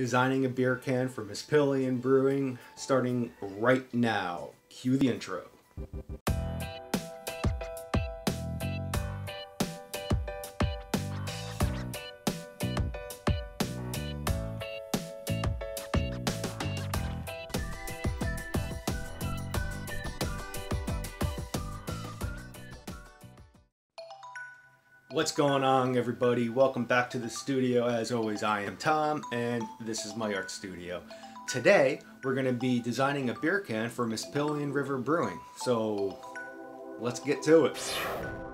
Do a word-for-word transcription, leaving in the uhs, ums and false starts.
designing a beer can for Mispillion Brewing, starting right now. Cue the intro. What's going on, everybody? Welcome back to the studio. As always, I am Tom, and this is my art studio. Today, we're going to be designing a beer can for Mispillion River Brewing, so let's get to it.